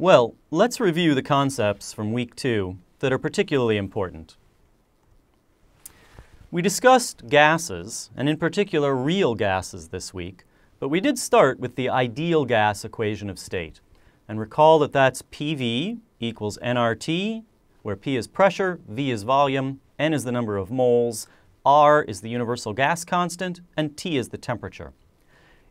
Well, let's review the concepts from week 2 that are particularly important. We discussed gases, and in particular real gases this week, but we did start with the ideal gas equation of state. And recall that that's PV equals nRT, where P is pressure, V is volume, N is the number of moles, R is the universal gas constant, and T is the temperature.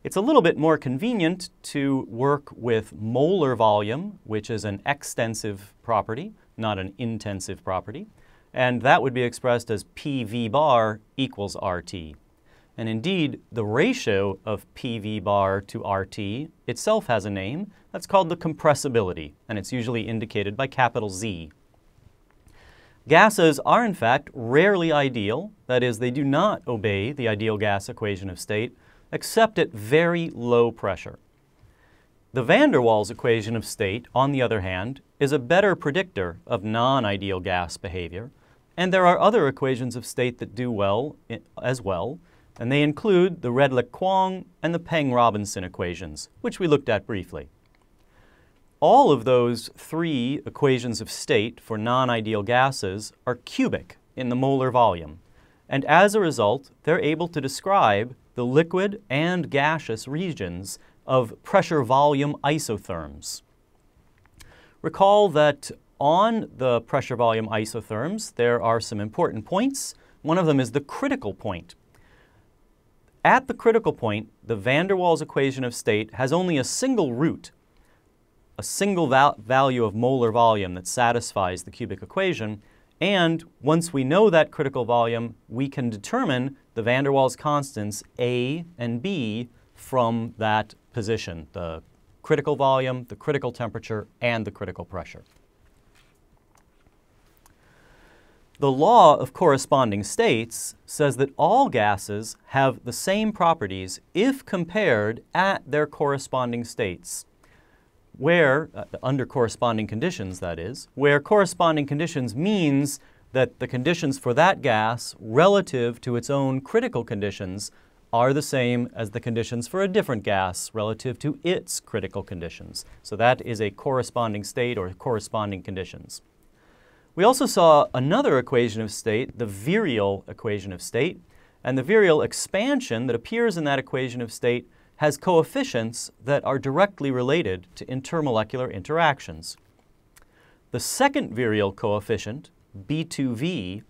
It's a little bit more convenient to work with molar volume, which is an extensive property, not an intensive property. And that would be expressed as PV bar equals RT. And indeed, the ratio of PV bar to RT itself has a name. That's called the compressibility, and it's usually indicated by capital Z. Gases are, in fact, rarely ideal. That is, they do not obey the ideal gas equation of state, except at very low pressure. The van der Waals equation of state, on the other hand, is a better predictor of non-ideal gas behavior, and there are other equations of state that do well as well, and they include the Redlich-Kwong and the Peng-Robinson equations, which we looked at briefly. All of those 3 equations of state for non-ideal gases are cubic in the molar volume, and as a result, they're able to describe the liquid and gaseous regions of pressure-volume isotherms. Recall that on the pressure-volume isotherms, there are some important points. One of them is the critical point. At the critical point, the van der Waals equation of state has only a single root, a single value of molar volume that satisfies the cubic equation, and once we know that critical volume, we can determine the van der Waals constants A and B from that position, the critical volume, the critical temperature, and the critical pressure. The law of corresponding states says that all gases have the same properties if compared at their corresponding states, where, under corresponding conditions that is, where corresponding conditions means that the conditions for that gas relative to its own critical conditions are the same as the conditions for a different gas relative to its critical conditions. So that is a corresponding state or corresponding conditions. We also saw another equation of state, the virial equation of state, and the virial expansion that appears in that equation of state has coefficients that are directly related to intermolecular interactions. The second virial coefficient, B2V,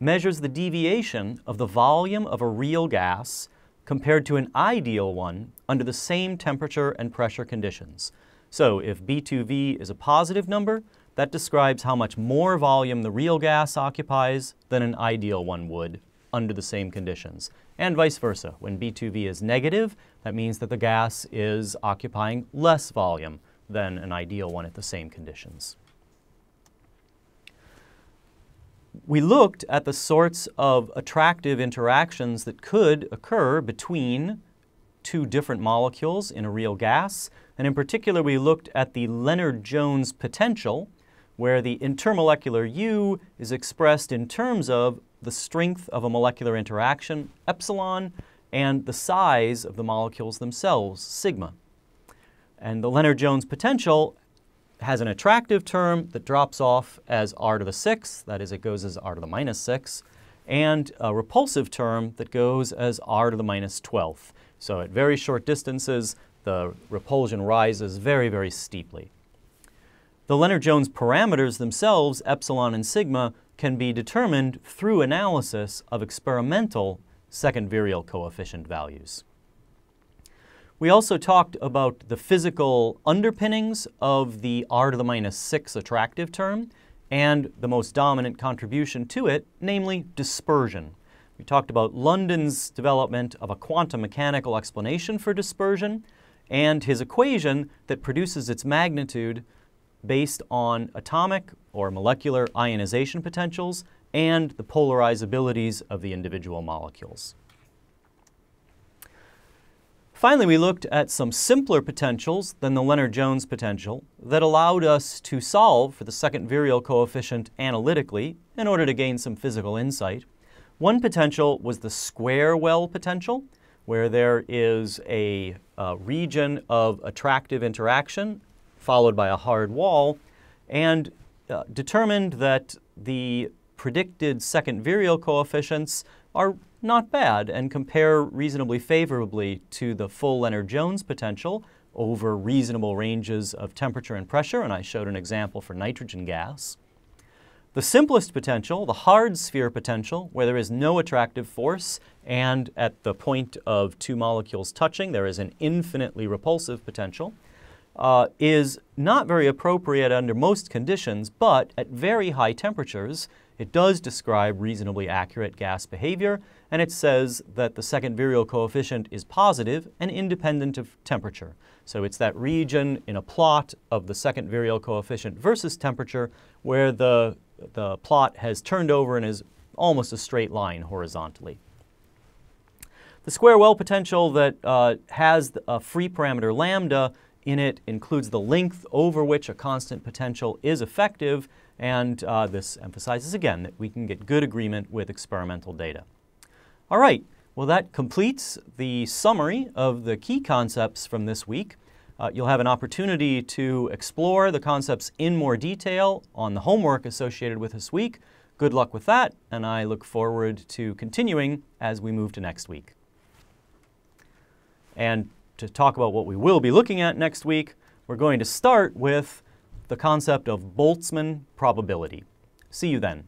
measures the deviation of the volume of a real gas compared to an ideal one under the same temperature and pressure conditions. So if B2V is a positive number, that describes how much more volume the real gas occupies than an ideal one would under the same conditions. And vice versa, when B2V is negative, that means that the gas is occupying less volume than an ideal one at the same conditions. We looked at the sorts of attractive interactions that could occur between 2 different molecules in a real gas, and in particular we looked at the Lennard-Jones potential, where the intermolecular U is expressed in terms of the strength of a molecular interaction, epsilon, and the size of the molecules themselves, sigma. And the Lennard-Jones potential has an attractive term that drops off as r to the 6th, that is, it goes as r to the minus 6, and a repulsive term that goes as r to the minus 12th. So at very short distances, the repulsion rises very, very steeply. The Lennard-Jones parameters themselves, epsilon and sigma, can be determined through analysis of experimental second virial coefficient values. We also talked about the physical underpinnings of the r to the minus 6 attractive term and the most dominant contribution to it, namely dispersion. We talked about London's development of a quantum mechanical explanation for dispersion and his equation that produces its magnitude based on atomic or molecular ionization potentials and the polarizabilities of the individual molecules. Finally, we looked at some simpler potentials than the Lennard-Jones potential that allowed us to solve for the second virial coefficient analytically in order to gain some physical insight. One potential was the square well potential, where there is a region of attractive interaction followed by a hard wall, and determined that the predicted second virial coefficients are not bad and compare reasonably favorably to the full Lennard-Jones potential over reasonable ranges of temperature and pressure, and I showed an example for nitrogen gas. The simplest potential, the hard sphere potential, where there is no attractive force and at the point of two molecules touching there is an infinitely repulsive potential, is not very appropriate under most conditions, but at very high temperatures it does describe reasonably accurate gas behavior, and it says that the second virial coefficient is positive and independent of temperature. So it's that region in a plot of the second virial coefficient versus temperature where the plot has turned over and is almost a straight line horizontally. The square well potential that has a free parameter lambda in it includes the length over which a constant potential is effective, and this emphasizes again that we can get good agreement with experimental data. All right, well, that completes the summary of the key concepts from this week. You'll have an opportunity to explore the concepts in more detail on the homework associated with this week. Good luck with that, and I look forward to continuing as we move to next week. And to talk about what we will be looking at next week, we're going to start with the concept of Boltzmann probability. See you then.